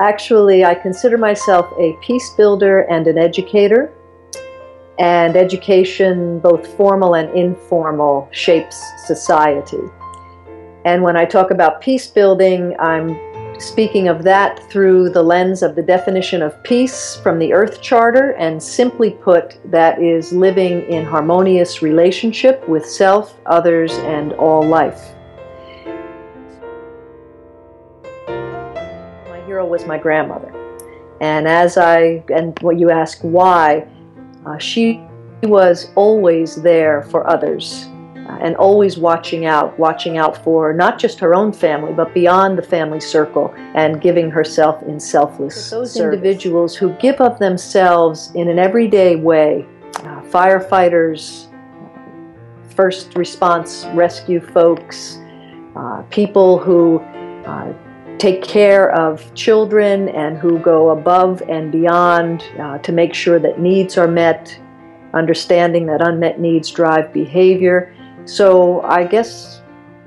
Actually, I consider myself a peace builder and an educator. And education, both formal and informal, shapes society. And when I talk about peace building, I'm speaking of that through the lens of the definition of peace from the Earth Charter, and simply put, that is living in harmonious relationship with self, others, and all life. My hero was my grandmother. And when you ask why, she was always there for others and always watching out for not just her own family, but beyond the family circle, and giving herself in selfless service. Those individuals who give of themselves in an everyday way, firefighters, first response rescue folks, people who take care of children and who go above and beyond to make sure that needs are met, understanding that unmet needs drive behavior. So I guess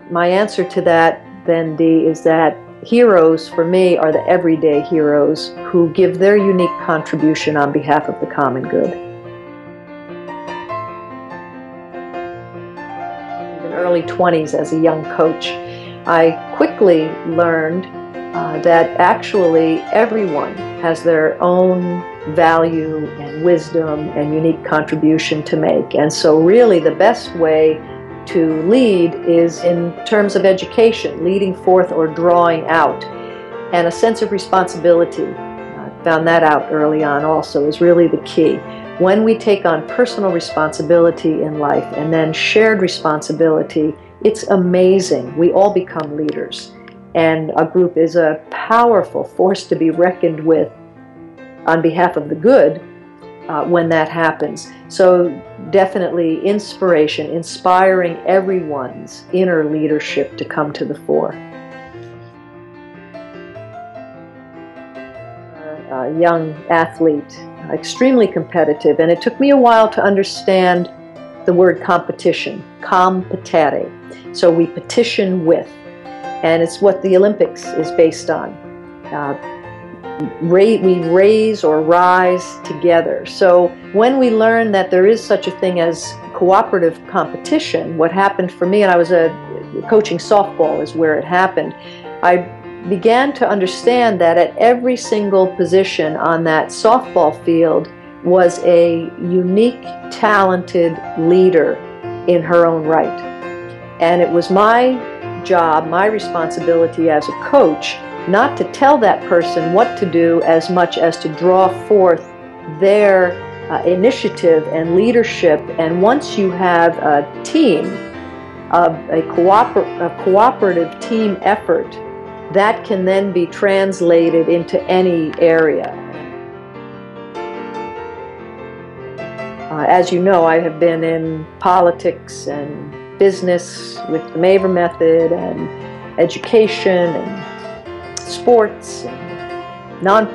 my answer to that then, Dee, is that heroes for me are the everyday heroes who give their unique contribution on behalf of the common good. In the early 20s, as a young coach, I quickly learned that actually everyone has their own value and wisdom and unique contribution to make. And so really the best way to lead is in terms of education, leading forth or drawing out, and a sense of responsibility. I found that out early on also is really the key. When we take on personal responsibility in life and then shared responsibility, it's amazing. We all become leaders. And a group is a powerful force to be reckoned with on behalf of the good when that happens. So definitely inspiration, inspiring everyone's inner leadership to come to the fore. A young athlete, extremely competitive, and it took me a while to understand the word competition, competare. So we petition with. And it's what the Olympics is based on. We raise or rise together. So when we learn that there is such a thing as cooperative competition, what happened for me, and I was coaching softball is where it happened, I began to understand that at every single position on that softball field was a unique, talented leader in her own right. And it was my responsibility as a coach, not to tell that person what to do as much as to draw forth their initiative and leadership. And once you have a team, a cooperative team effort, that can then be translated into any area. As you know, I have been in politics and business with the Maver Method, and education, and sports, and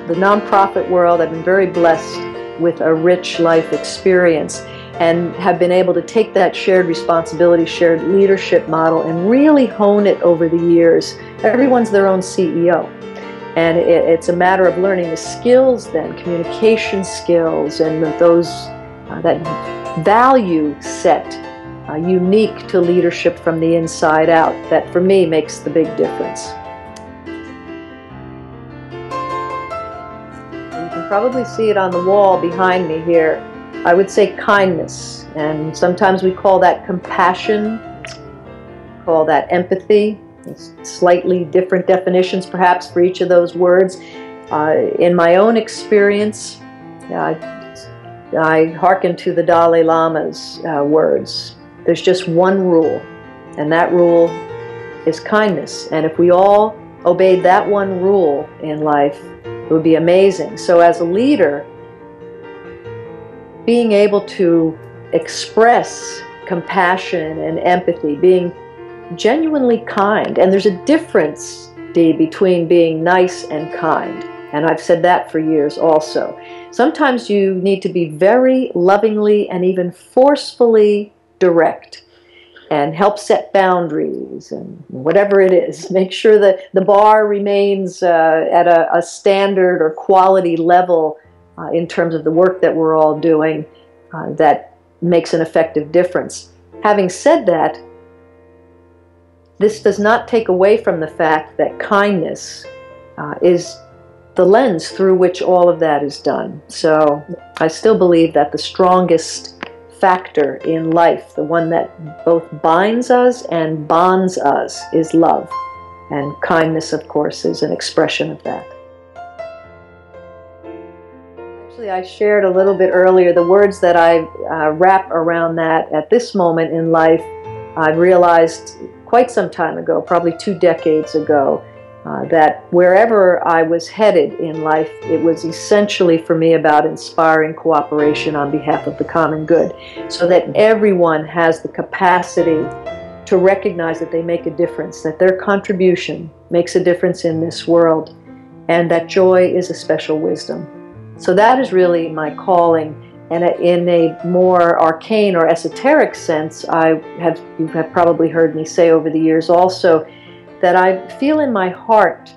the nonprofit world. I've been very blessed with a rich life experience and have been able to take that shared responsibility, shared leadership model and really hone it over the years. Everyone's their own CEO. And it's a matter of learning the skills then, communication skills, and those that value set unique to leadership from the inside out. That for me makes the big difference. You can probably see it on the wall behind me here. I would say kindness, and sometimes we call that compassion, call that empathy. It's slightly different definitions perhaps for each of those words. In my own experience, I hearken to the Dalai Lama's words. There's just one rule, and that rule is kindness. And if we all obeyed that one rule in life, it would be amazing. So as a leader, being able to express compassion and empathy, being genuinely kind, and there's a difference, Dee, between being nice and kind. And I've said that for years also. Sometimes you need to be very lovingly and even forcefully direct. and help set boundaries and whatever it is. Make sure that the bar remains at a standard or quality level in terms of the work that we're all doing that makes an effective difference. Having said that, this does not take away from the fact that kindness is the lens through which all of that is done. So I still believe that the strongest factor in life, the one that both binds us and bonds us, is love. And kindness, of course, is an expression of that. Actually, I shared a little bit earlier the words that I wrap around that at this moment in life. I realized quite some time ago, probably 2 decades ago, that wherever I was headed in life, it was essentially for me about inspiring cooperation on behalf of the common good, so that everyone has the capacity to recognize that they make a difference, that their contribution makes a difference in this world, and that joy is a special wisdom. So that is really my calling. And in a more arcane or esoteric sense, you have probably heard me say over the years also, that I feel in my heart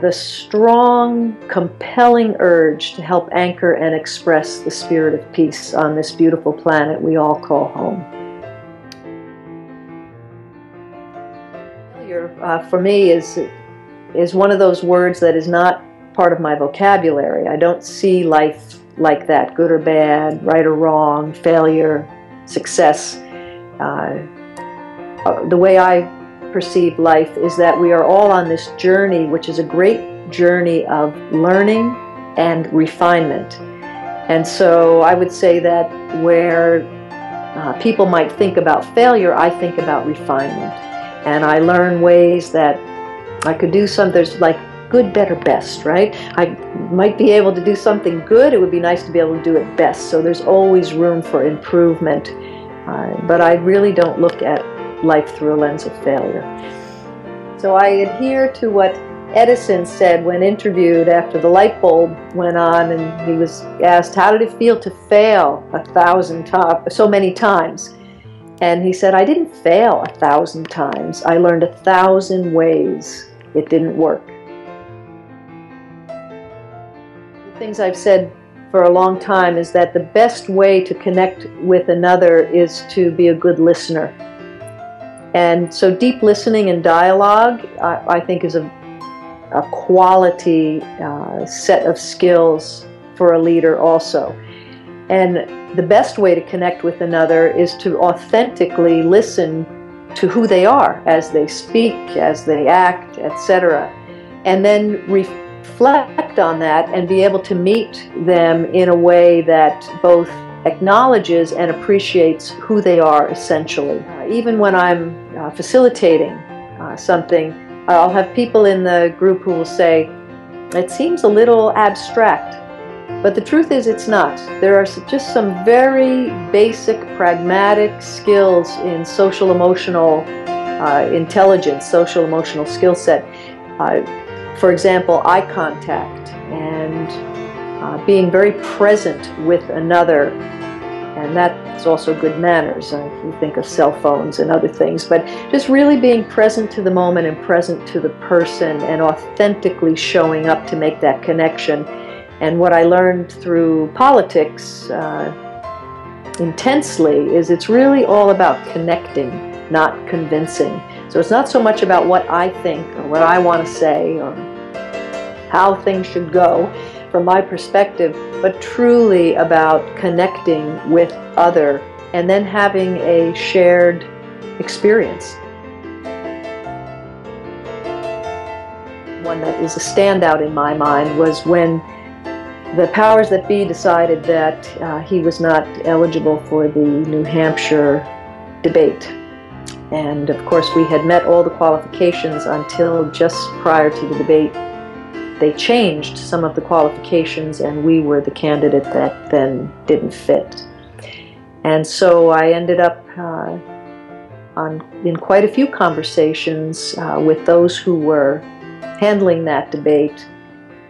the strong, compelling urge to help anchor and express the spirit of peace on this beautiful planet we all call home. Failure, for me, is one of those words that is not part of my vocabulary. I don't see life like that, good or bad, right or wrong, failure, success. The way I perceive life is that we are all on this journey, which is a great journey of learning and refinement. And so I would say that where people might think about failure, I think about refinement. And I learn ways that I could do something. There's like good, better, best, right? I might be able to do something good. It would be nice to be able to do it best. So there's always room for improvement. But I really don't look at life through a lens of failure. So I adhere to what Edison said when interviewed after the light bulb went on, and he was asked, how did it feel to fail 1,000 times? And he said, I didn't fail 1,000 times. I learned 1,000 ways it didn't work. The things I've said for a long time is that the best way to connect with another is to be a good listener. And so deep listening and dialogue, I think, is a quality set of skills for a leader also. And the best way to connect with another is to authentically listen to who they are as they speak, as they act, etc. And then reflect on that and be able to meet them in a way that both acknowledges and appreciates who they are essentially. Even when I'm facilitating something, I'll have people in the group who will say, it seems a little abstract, but the truth is it's not. There are just some very basic, pragmatic skills in social-emotional intelligence, social-emotional skill set. For example, eye contact and being very present with another, and that's also good manners. We think of cell phones and other things, but just really being present to the moment and present to the person and authentically showing up to make that connection. And what I learned through politics intensely is it's really all about connecting, not convincing. So it's not so much about what I think or what I want to say or how things should go from my perspective, but truly about connecting with other and then having a shared experience. One that is a standout in my mind was when the powers that be decided that he was not eligible for the New Hampshire debate. And of course we had met all the qualifications until just prior to the debate. They changed some of the qualifications and we were the candidate that then didn't fit. And so I ended up in quite a few conversations with those who were handling that debate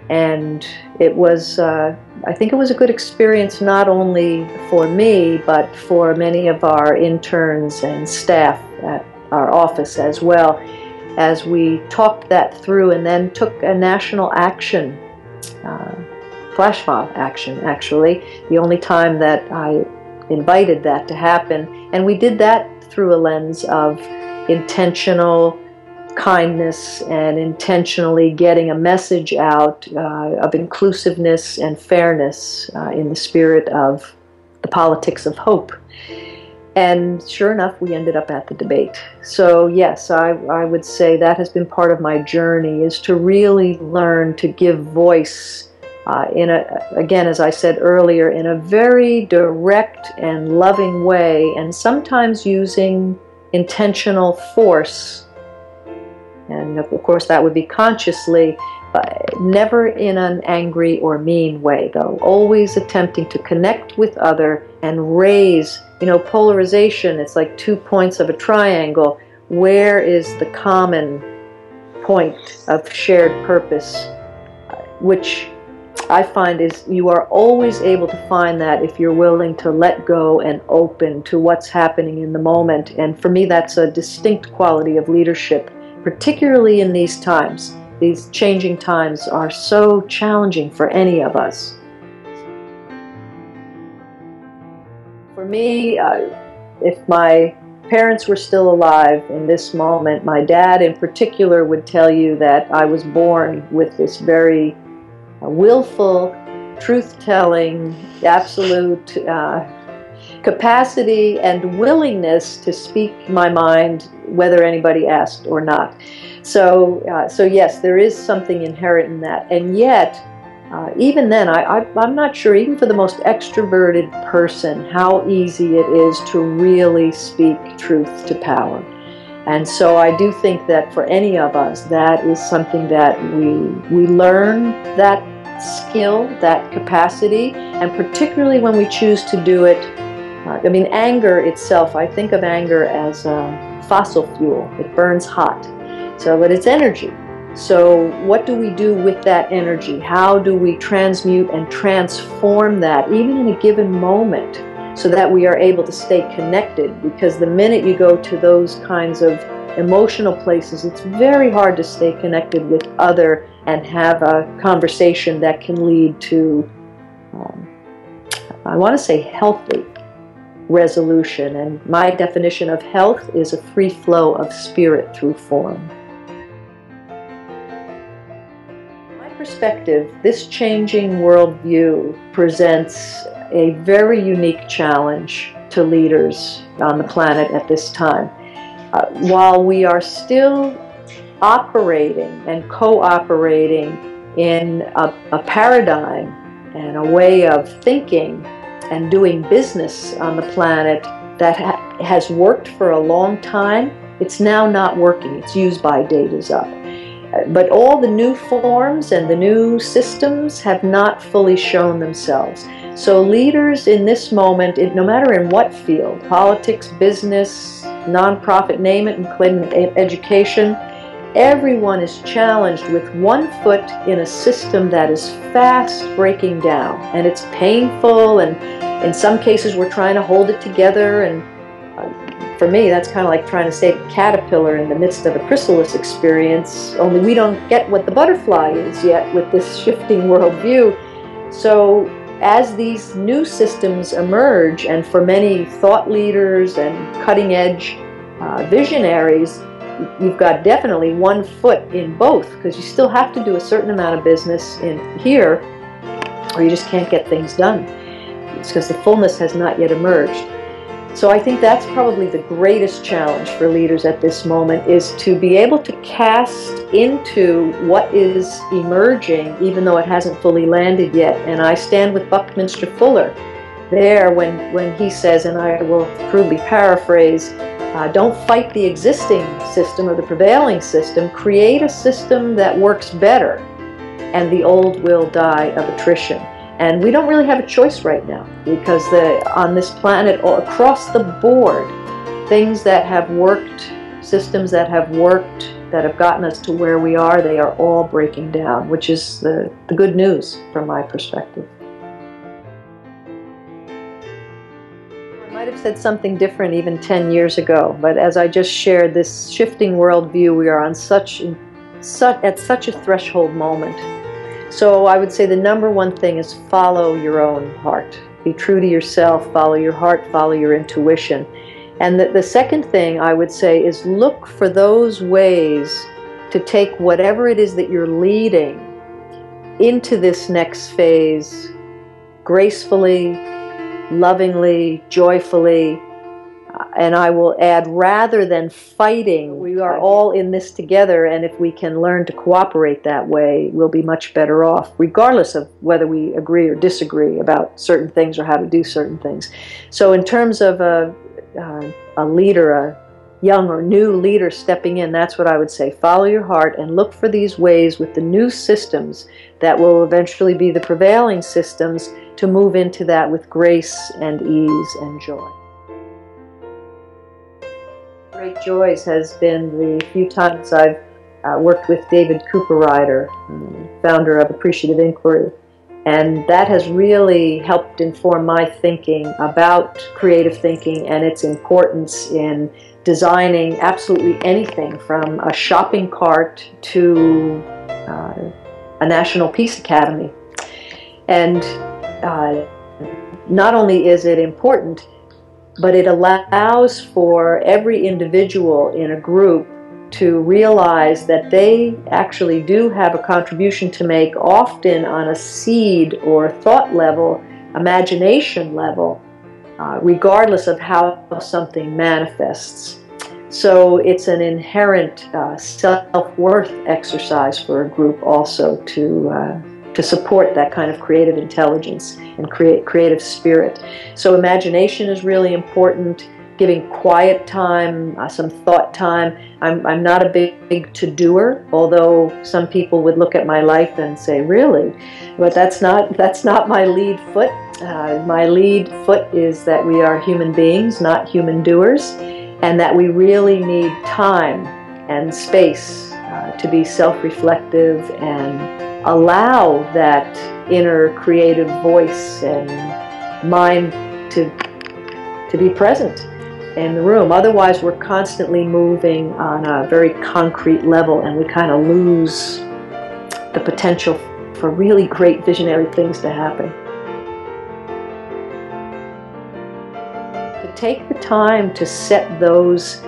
And it was, I think it was a good experience not only for me, but for many of our interns and staff at our office as well, as we talked that through and then took a national action, flash mob action actually, the only time that I invited that to happen. And we did that through a lens of intentional kindness and intentionally getting a message out of inclusiveness and fairness in the spirit of the politics of hope. And sure enough, we ended up at the debate. So yes, I would say that has been part of my journey, is to really learn to give voice again, as I said earlier, in a very direct and loving way, and sometimes using intentional force. And of course that would be consciously, but never in an angry or mean way though, always attempting to connect with other and raise, you know, polarization. It's like two points of a triangle. Where is the common point of shared purpose? Which I find is you are always able to find that if you're willing to let go and open to what's happening in the moment. And for me, that's a distinct quality of leadership, particularly in these times. These changing times are so challenging for any of us. For me, if my parents were still alive in this moment, my dad in particular would tell you that I was born with this very willful, truth-telling, absolute capacity and willingness to speak my mind whether anybody asked or not. So, so yes, there is something inherent in that. And yet, even then, I'm not sure, even for the most extroverted person, how easy it is to really speak truth to power. And so I do think that for any of us, that is something that we learn, that skill, that capacity, and particularly when we choose to do it. I mean, anger itself, I think of anger as fossil fuel. It burns hot, so, but it's energy. So what do we do with that energy? How do we transmute and transform that, even in a given moment, so that we are able to stay connected? Because the minute you go to those kinds of emotional places, it's very hard to stay connected with other and have a conversation that can lead to, I want to say, healthy resolution. And my definition of health is a free flow of spirit through form. From my perspective, this changing worldview presents a very unique challenge to leaders on the planet at this time. While we are still operating and cooperating in a paradigm and a way of thinking and doing business on the planet that has worked for a long time, it's now not working. Its use by date is up. But all the new forms and the new systems have not fully shown themselves. So leaders in this moment, no matter in what field, politics, business, nonprofit, name it, including education, everyone is challenged with one foot in a system that is fast breaking down. And it's painful, and in some cases we're trying to hold it together. And for me, that's kind of like trying to save a caterpillar in the midst of a chrysalis experience, only we don't get what the butterfly is yet with this shifting worldview. So as these new systems emerge, and for many thought leaders and cutting-edge visionaries, you've got definitely one foot in both, because you still have to do a certain amount of business in here, or you just can't get things done. It's because the fullness has not yet emerged. So I think that's probably the greatest challenge for leaders at this moment, is to be able to cast into what is emerging, even though it hasn't fully landed yet. And I stand with Buckminster Fuller there when he says, and I will crudely paraphrase, don't fight the existing system or the prevailing system, create a system that works better, and the old will die of attrition. And we don't really have a choice right now, because on this planet, across the board, things that have worked, systems that have worked, that have gotten us to where we are, they are all breaking down, which is the good news from my perspective. I might have said something different even 10 years ago, but as I just shared, this shifting worldview, we are on at such a threshold moment. So I would say the number one thing is follow your own heart. Be true to yourself, follow your heart, follow your intuition. And the second thing I would say is look for those ways to take whatever it is that you're leading into this next phase gracefully, lovingly, joyfully, and I will add, rather than fighting. We are all in this together, and if we can learn to cooperate that way, we'll be much better off, regardless of whether we agree or disagree about certain things or how to do certain things. So in terms of a leader, a young or new leader stepping in, that's what I would say. Follow your heart and look for these ways with the new systems that will eventually be the prevailing systems to move into that with grace and ease and joy. Great joys has been the few times I've worked with David Cooperrider, founder of Appreciative Inquiry, and that has really helped inform my thinking about creative thinking and its importance in designing absolutely anything from a shopping cart to a National Peace Academy. And not only is it important, but it allows for every individual in a group to realize that they actually do have a contribution to make, often on a seed or thought level, imagination level, regardless of how something manifests. So it's an inherent self-worth exercise for a group also to support that kind of creative intelligence and creative spirit. So imagination is really important, giving quiet time, some thought time. I'm not a big to-doer, although some people would look at my life and say, really? But that's not my lead foot. My lead foot is that we are human beings, not human doers, and that we really need time and space to be self-reflective and allow that inner creative voice and mind to be present in the room. Otherwise, we're constantly moving on a very concrete level, and we kind of lose the potential for really great visionary things to happen. To take the time to set those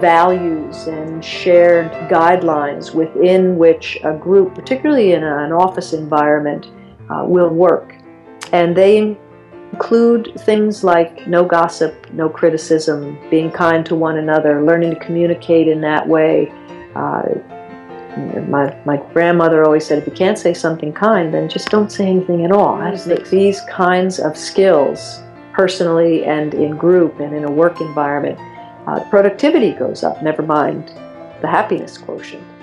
values and shared guidelines within which a group, particularly in an office environment, will work. And they include things like no gossip, no criticism, being kind to one another, learning to communicate in that way. My grandmother always said, if you can't say something kind, then just don't say anything at all. I think these kinds of skills, personally and in group and in a work environment, productivity goes up, never mind the happiness quotient.